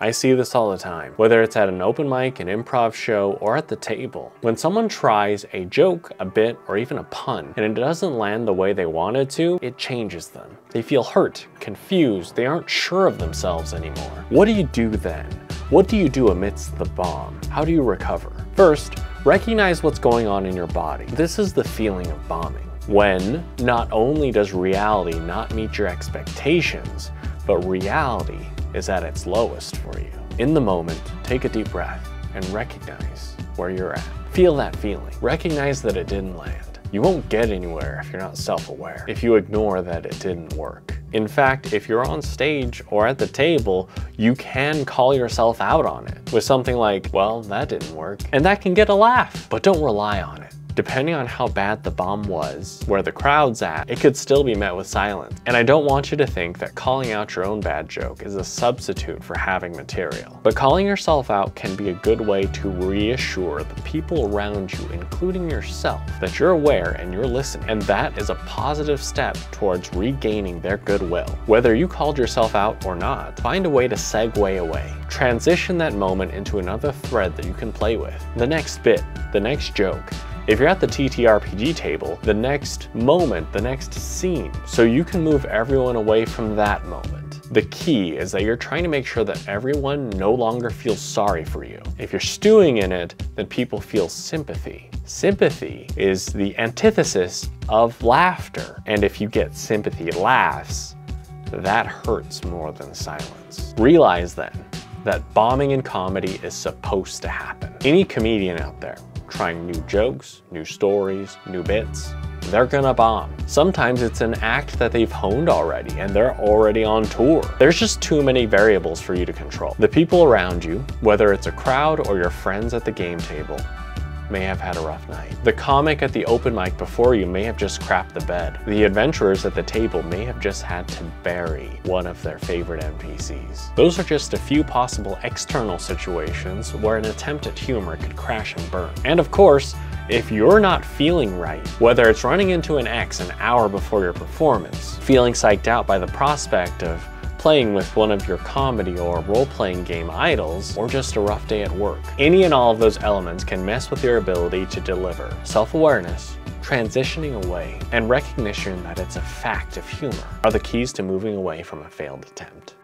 I see this all the time, whether it's at an open mic, an improv show, or at the table. When someone tries a joke, a bit, or even a pun, and it doesn't land the way they wanted to, it changes them. They feel hurt, confused, they aren't sure of themselves anymore. What do you do then? What do you do amidst the bomb? How do you recover? First, recognize what's going on in your body. This is the feeling of bombing, when not only does reality not meet your expectations, but reality is at its lowest for you. In the moment, take a deep breath and recognize where you're at. Feel that feeling. Recognize that it didn't land. You won't get anywhere if you're not self-aware, if you ignore that it didn't work. In fact, if you're on stage or at the table, you can call yourself out on it with something like, well, that didn't work. And that can get a laugh, but don't rely on it. Depending on how bad the bomb was, where the crowd's at, it could still be met with silence. And I don't want you to think that calling out your own bad joke is a substitute for having material. But calling yourself out can be a good way to reassure the people around you, including yourself, that you're aware and you're listening. And that is a positive step towards regaining their goodwill. Whether you called yourself out or not, find a way to segue away. Transition that moment into another thread that you can play with. The next bit, the next joke. If you're at the TTRPG table, the next moment, the next scene, so you can move everyone away from that moment. The key is that you're trying to make sure that everyone no longer feels sorry for you. If you're stewing in it, then people feel sympathy. Sympathy is the antithesis of laughter. And if you get sympathy laughs, that hurts more than silence. Realize then that bombing in comedy is supposed to happen. Any comedian out there trying new jokes, new stories, new bits, they're gonna bomb. Sometimes it's an act that they've honed already and they're already on tour. There's just too many variables for you to control. The people around you, whether it's a crowd or your friends at the game table, may have had a rough night. The comic at the open mic before you may have just crapped the bed. The adventurers at the table may have just had to bury one of their favorite NPCs. Those are just a few possible external situations where an attempt at humor could crash and burn. And of course, if you're not feeling right, whether it's running into an ex an hour before your performance, feeling psyched out by the prospect of playing with one of your comedy or role-playing game idols, or just a rough day at work. Any and all of those elements can mess with your ability to deliver. Self-awareness, transitioning away, and recognition that it's a fact of humor are the keys to moving away from a failed attempt.